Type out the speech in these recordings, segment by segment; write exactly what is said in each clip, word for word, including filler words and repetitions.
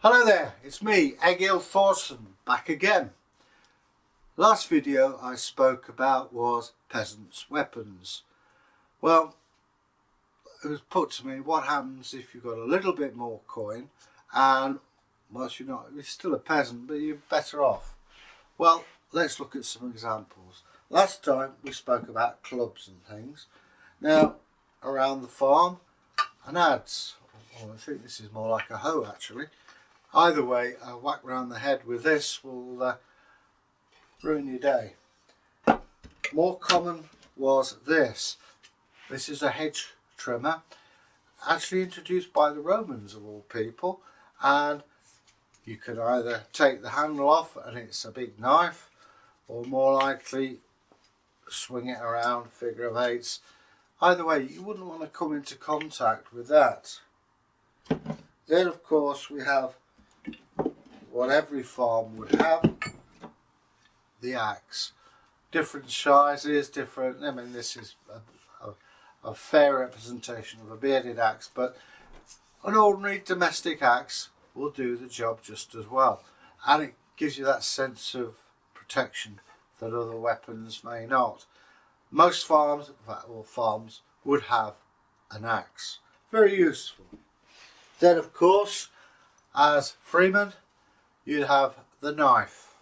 Hello there, it's me, Egil Thorsson, back again. Last video I spoke about was peasants' weapons. Well, it was put to me, what happens if you've got a little bit more coin and whilst you're not, you're still a peasant, but you're better off? Well, let's look at some examples. Last time we spoke about clubs and things. Now, around the farm, an adze, or I think this is more like a hoe actually. Either way, a whack round the head with this will uh, ruin your day. More common was this. This is a hedge trimmer, actually introduced by the Romans of all people. And you can either take the handle off and it's a big knife, or more likely swing it around, figure of eights. Either way, you wouldn't want to come into contact with that. Then of course we have what every farm would have, the axe. Different sizes, different, I mean this is a, a, a fair representation of a bearded axe, but an ordinary domestic axe will do the job just as well. And it gives you that sense of protection that other weapons may not. Most farms, in fact all farms, would have an axe. Very useful. Then of course, as freemen, you'd have the knife.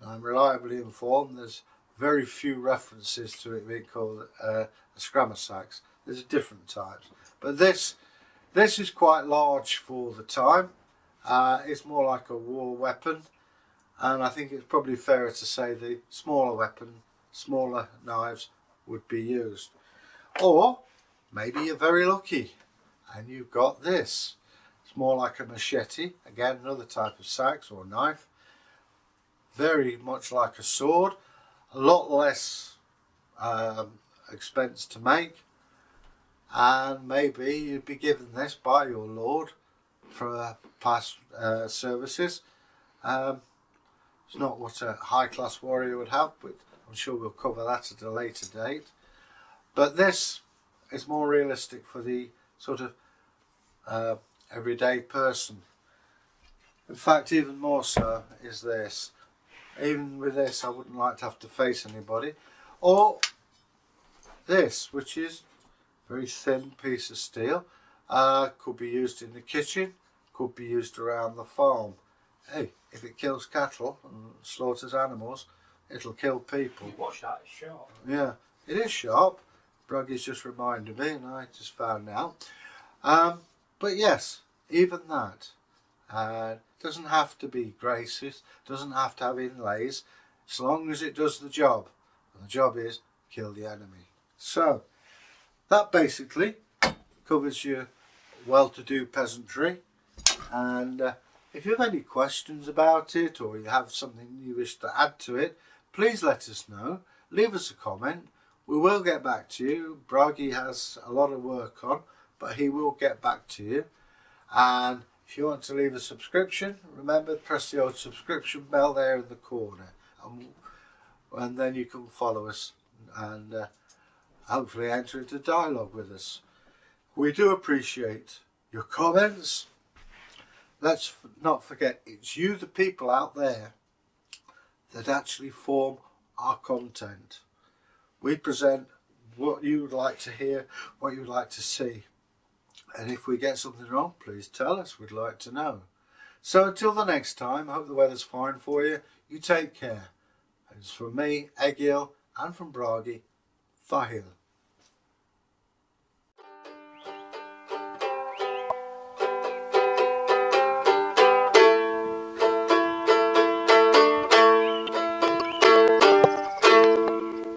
And I'm reliably informed there's very few references to it being called uh, a scramasax. There's different types. But this, this is quite large for the time. Uh, it's more like a war weapon. And I think it's probably fairer to say the smaller weapon, smaller knives would be used. Or maybe you're very lucky and you've got this. It's more like a machete, again another type of sax or knife, very much like a sword, a lot less um, expense to make, and maybe you'd be given this by your lord for past uh, services. Um, it's not what a high class warrior would have, but I'm sure we'll cover that at a later date. But this is more realistic for the sort of uh, everyday person. In fact, even more so is this. Even with this, I wouldn't like to have to face anybody. Or this, which is a very thin piece of steel, uh, could be used in the kitchen, could be used around the farm. Hey, if it kills cattle and slaughters animals, it'll kill people. You watch that, it's sharp. Yeah, it is sharp. Bragi's just reminded me and I just found out. Um, but yes, even that uh, doesn't have to be graces, doesn't have to have inlays, as long as it does the job. And the job is kill the enemy. So that basically covers your well-to-do peasantry. And uh, if you have any questions about it or you have something you wish to add to it, please let us know. Leave us a comment. We will get back to you. Bragi has a lot of work on, but he will get back to you. And if you want to leave a subscription, remember to press the old subscription bell there in the corner. And, and then you can follow us and uh, hopefully enter into dialogue with us. We do appreciate your comments. Let's not forget, it's you, the people out there, that actually form our content. We present what you would like to hear, what you would like to see. And if we get something wrong, please tell us. We'd like to know. So until the next time, I hope the weather's fine for you. You take care. It's from me, Egil, and from Bragi, Thaill.